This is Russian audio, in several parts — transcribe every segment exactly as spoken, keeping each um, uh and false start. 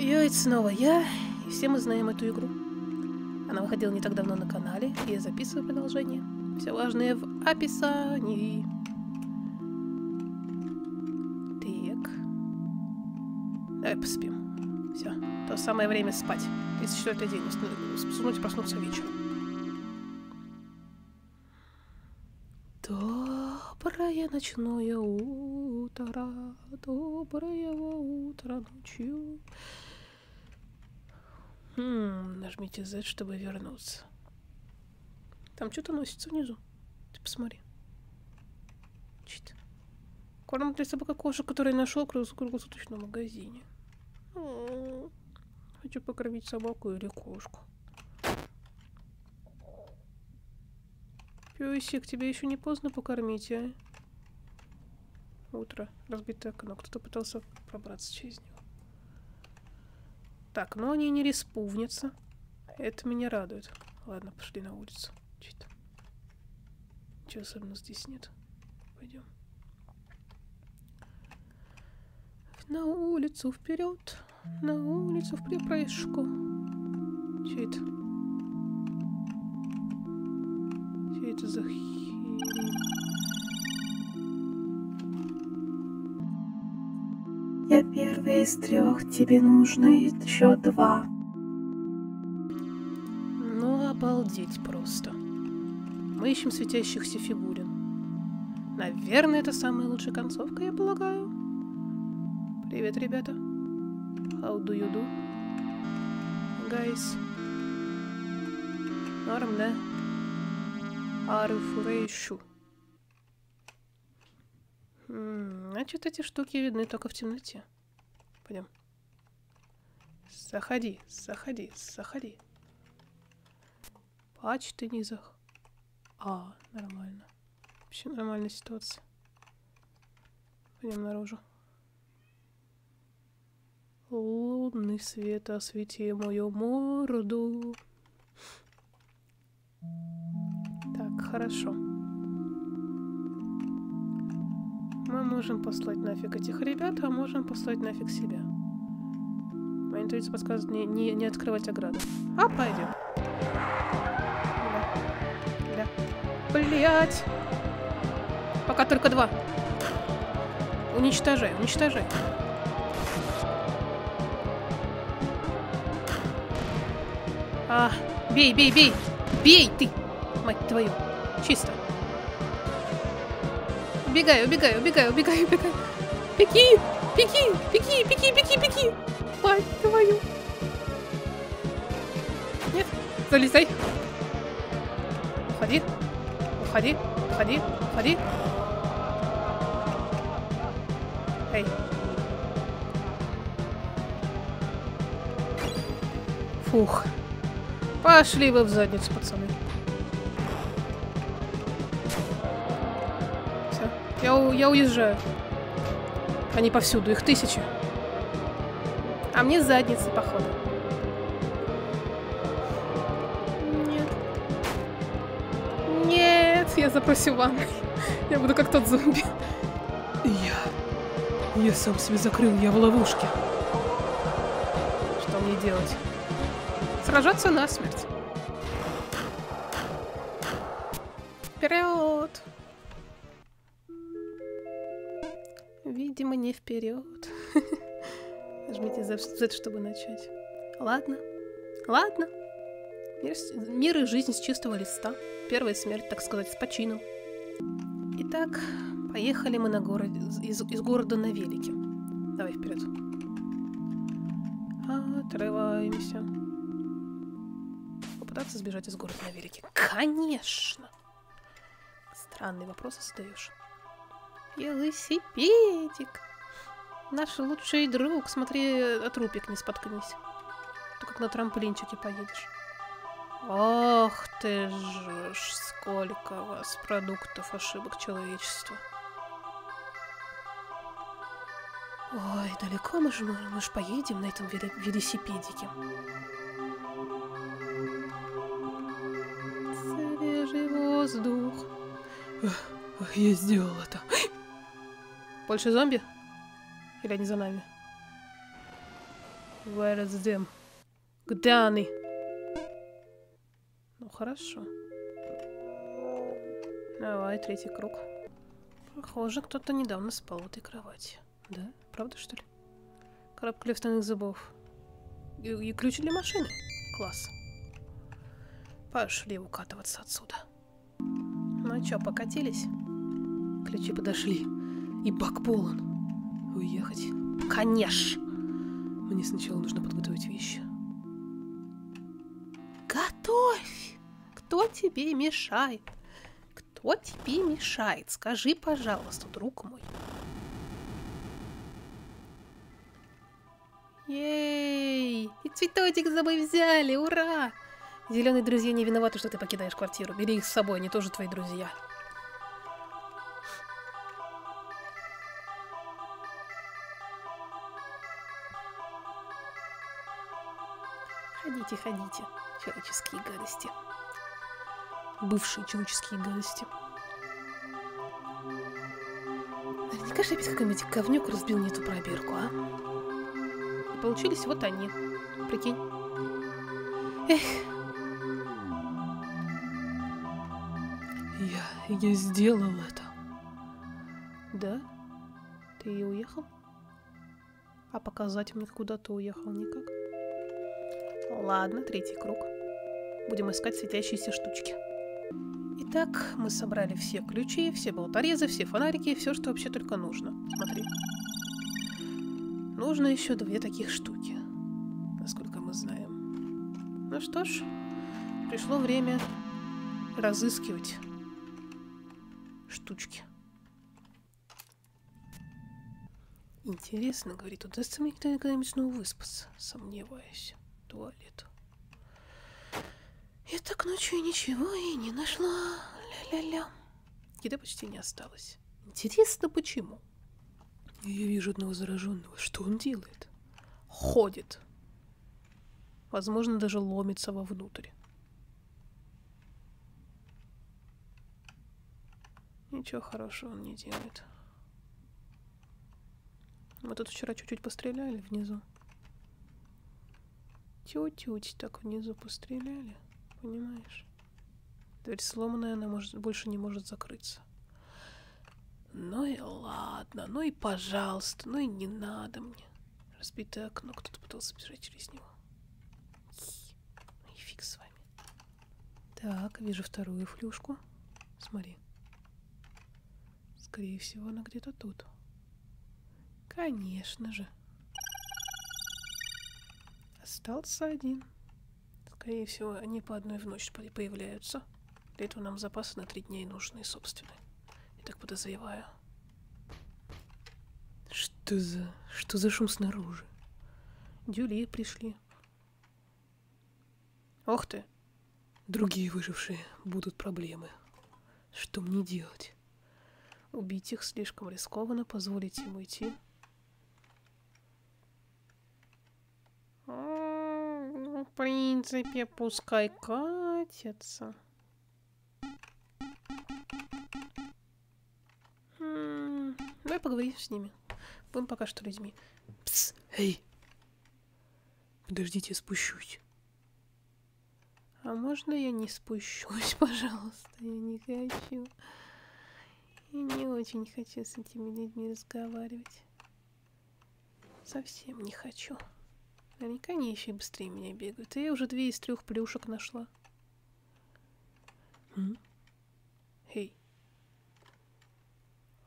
Йо, это снова я, и все мы знаем эту игру. Она выходила не так давно на канале, и я записываю продолжение. Все важное в описании. Так. Давай поспим. Все, то самое время спать. тридцать четвёртый день, уснуть и проснуться вечером. Доброе ночное утро, доброго утра ночью. Хм, нажмите Z, чтобы вернуться. Там что-то носится внизу. Ты посмотри. Чит. Корм для собака кошек, который нашел в круглосуточном магазине. Хочу покормить собаку или кошку. Пёсик, тебе еще не поздно покормить, а? Утро. Разбитое окно. Кто-то пытался пробраться через него. Так, но они не респувнятся. Это меня радует. Ладно, пошли на улицу. Чё-то. Чего особенно здесь нет. Пойдем. На улицу вперед. На улицу в припрыжку. Чё это? Чё это за херень? Я первый из трех, тебе нужно еще два. Ну, обалдеть просто. Мы ищем светящихся фигурин. Наверное, это самая лучшая концовка, я полагаю. Привет, ребята. How do you do, guys? Норм, да? Арфурейшу. Значит, эти штуки видны только в темноте. Пойдем. Заходи, заходи, заходи. Почти не зах. А, нормально. Вообще нормальная ситуация. Пойдем наружу. Лунный свет, освети мою морду. Так, хорошо. Мы можем послать нафиг этих ребят, а можем послать нафиг себя. Моя интуиция подсказывает не, не, не открывать ограду. А, пойдем. Да. Да. Блять! Пока только два. Уничтожай, уничтожай. А, бей, бей, бей! Бей ты! Мать твою! Чисто! Убегай, убегай, убегай, убегай, убегай! Пеки! Пеки! Пеки! Пеки! Пеки! Пеки! Мать твою! Нет! Залезай! Уходи! Уходи! Уходи! Уходи! Эй! Фух! Пошли вы в задницу, пацаны. Все. Я, у, я уезжаю. Они повсюду, их тысячи. А мне задницы, походу. Нет. Нет, я запросил ванну. Я буду как тот зомби. Я... Я сам себе закрыл, я в ловушке. Что мне делать? Сражаться насмерть. Вперед! Видимо, не вперед. Нажмите Z, чтобы начать. Ладно. Ладно. Мир, мир и жизнь с чистого листа. Первая смерть, так сказать, с почином. Итак, поехали мы на город, из, из города на велике. Давай вперед. Отрываемся. Сбежать из города на велике. Конечно! Странные вопросы задаешь. Велосипедик! Наш лучший друг. Смотри, от трупик не споткнись. Ты как на трамплинчике поедешь. Ох ты ж, сколько у вас продуктов ошибок человечества. Ой, далеко мы же, мы же поедем на этом велосипедике. Воздух. Я сделал это. Больше зомби? Или они за нами? Where is them? Где они? Ну хорошо. Давай, третий круг. Похоже, кто-то недавно спал в этой кровати. Да? Правда, что ли? Коробка лифтовых зубов. И, и ключи для машины. Класс. Пошли укатываться отсюда. Ну чё, покатились? Ключи подошли. И бак полон. Уехать? Конечно! Мне сначала нужно подготовить вещи. Готовь! Кто тебе мешает? Кто тебе мешает? Скажи, пожалуйста, друг мой. Ей! И цветочек за мной взяли! Ура! Зеленые друзья не виноваты, что ты покидаешь квартиру. Бери их с собой, они тоже твои друзья. Ходите, ходите. Человеческие гадости. Бывшие человеческие гадости. Наверняка же опять какой-нибудь говнюк разбил не ту пробирку, а? И получились вот они. Прикинь. Эх. Я, я сделал это. Да? Ты уехал? А показать мне, куда ты уехал, никак? Ладно, третий круг. Будем искать светящиеся штучки. Итак, мы собрали все ключи, все болторезы, все фонарики, все, что вообще только нужно. Смотри. Нужно еще две таких штуки, насколько мы знаем. Ну что ж, пришло время разыскивать штучки. Интересно, говорит, удастся мне когда-нибудь снова выспаться? Сомневаюсь. Туалет. Я так ночью ничего и не нашла. Ля-ля-ля. Еды почти не осталось. Интересно, почему? Я вижу одного зараженного. Что он делает? Ходит. Возможно, даже ломится вовнутрь. Ничего хорошего он не делает. Мы тут вчера чуть-чуть постреляли внизу. Тю-тють так внизу постреляли. Понимаешь? Дверь сломанная, она может, больше не может закрыться. Ну и ладно. Ну и пожалуйста. Ну и не надо мне. Разбитое окно. Кто-то пытался бежать через него. Ну и фиг с вами. Так, вижу вторую флюшку. Смотри. Скорее всего, она где-то тут. Конечно же. Остался один. Скорее всего, они по одной в ночь появляются. Для этого нам запасы на три дня и нужны собственные. Я так подозреваю. Что за... Что за шум снаружи? Дюли пришли. Ох ты! Другие выжившие будут проблемы. Что мне делать? Убить их слишком рискованно, позволить им уйти. Ну, в принципе, пускай катятся. М-м-м, давай поговорим с ними. Будем пока что людьми. Пс, эй! Подождите, я спущусь. А можно я не спущусь, пожалуйста? Я не хочу... Я не очень хочу с этими людьми разговаривать. Совсем не хочу. Наверняка они еще и быстрее меня бегают. И я уже две из трех плюшек нашла. М? Эй.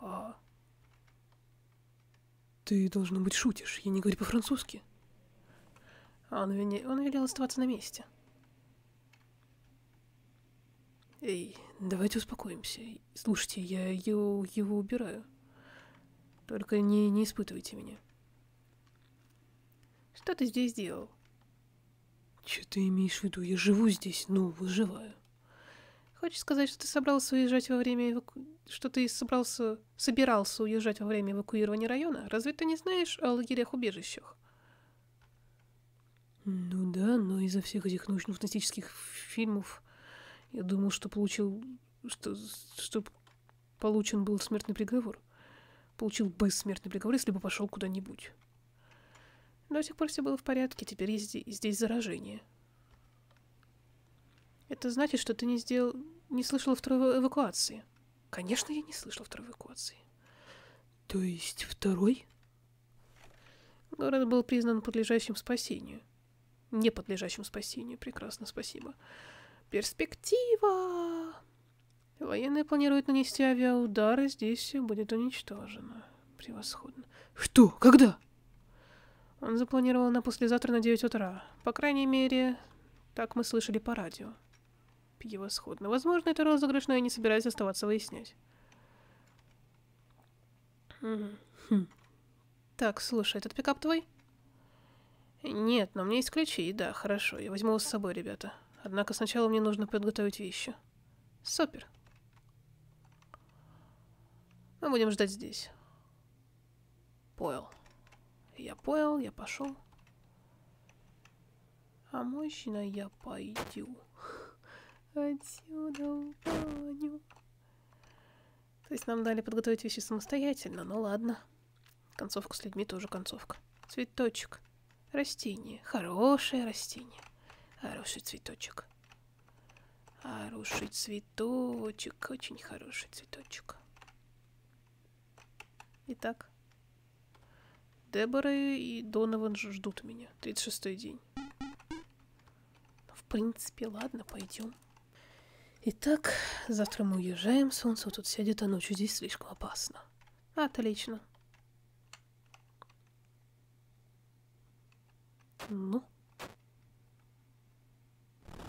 А. Ты, должно быть, шутишь. Я не говорю по-французски. Он, вели... Он велел оставаться на месте. Эй, давайте успокоимся. Слушайте, я его, его убираю. Только не, не испытывайте меня. Что ты здесь делал? Че ты имеешь в виду? Я живу здесь, ну, выживаю. Хочешь сказать, что ты собрался уезжать во время эваку... Что ты собрался... собирался уезжать во время эвакуирования района? Разве ты не знаешь о лагерях-убежищах? Ну да, но из-за всех этих научно-фантастических фильмов... Я думал, что получил, что, что получен был смертный приговор. Получил бы смертный приговор, если бы пошел куда-нибудь. До сих пор все было в порядке, теперь есть здесь заражение. Это значит, что ты не сделал, не слышала второй эвакуации. Конечно, я не слышала второй эвакуации. То есть второй? Город был признан подлежащим спасению. Не подлежащим спасению. Прекрасно, спасибо. Перспектива! Военные планируют нанести авиаудар, и здесь все будет уничтожено. Превосходно. Что? Когда? Он запланировал на послезавтра на девять утра. По крайней мере, так мы слышали по радио. Превосходно. Возможно, это розыгрыш, но я не собираюсь оставаться выяснять. Хм. Так, слушай, этот пикап твой? Нет, но у меня есть ключи, да, хорошо. Я возьму его с собой, ребята. Однако сначала мне нужно подготовить вещи. Супер. Мы будем ждать здесь. Понял. Я понял, я пошел. А мощно я пойду. Отсюда в баню. То есть нам дали подготовить вещи самостоятельно, но ладно. Концовка с людьми тоже концовка. Цветочек. Растение. Хорошее растение. Хороший цветочек. Хороший цветочек. Очень хороший цветочек. Итак. Дебора и Донован ждут меня. тридцать шестой день. В принципе, ладно, пойдем. Итак, завтра мы уезжаем. Солнце тут сядет, а ночью здесь слишком опасно. Отлично. Ну.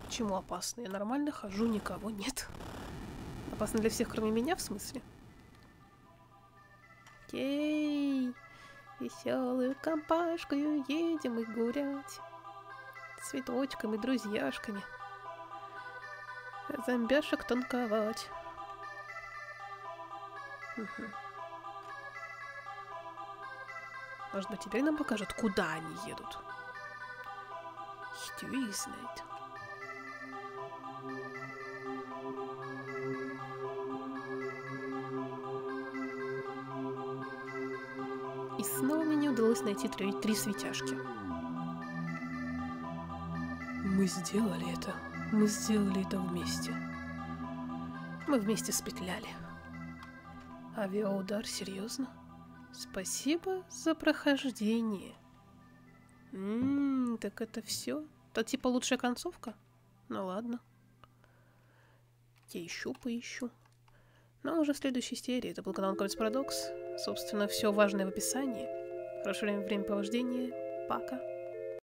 Почему опасно? Я нормально хожу, никого нет. Опасно для всех, кроме меня, в смысле? Окей. Веселую компашку едем и гулять. Цветочками, друзьяшками. Зомбяшек танковать. Угу. Может быть, теперь нам покажут, куда они едут. Хтюи знает. И снова мне удалось найти три, три светяшки. Мы сделали это. Мы сделали это вместе. Мы вместе спетляли. Авиаудар, серьезно? Спасибо за прохождение. Ммм, так это все? Это типа лучшая концовка? Ну ладно. Я еще поищу. Но уже в следующей серии. Это был канал NoComments Paradox. Собственно, все важное в описании. Хорошего времяпровождения. Пока.